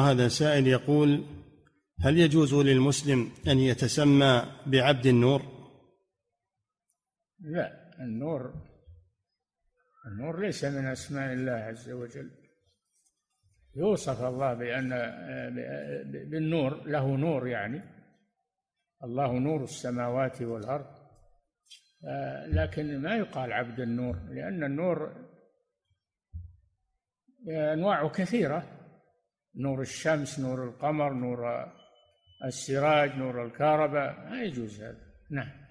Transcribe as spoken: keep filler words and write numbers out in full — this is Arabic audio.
هذا سائل يقول: هل يجوز للمسلم أن يتسمى بعبد النور؟ لا، النور النور ليس من أسماء الله عز وجل. يوصف الله بأن بالنور، له نور، يعني الله نور السماوات والأرض، لكن ما يقال عبد النور، لأن النور أنواعه كثيرة: نور الشمس، نور القمر، نور السراج، نور الكهرباء، لا يجوز هذا. نعم.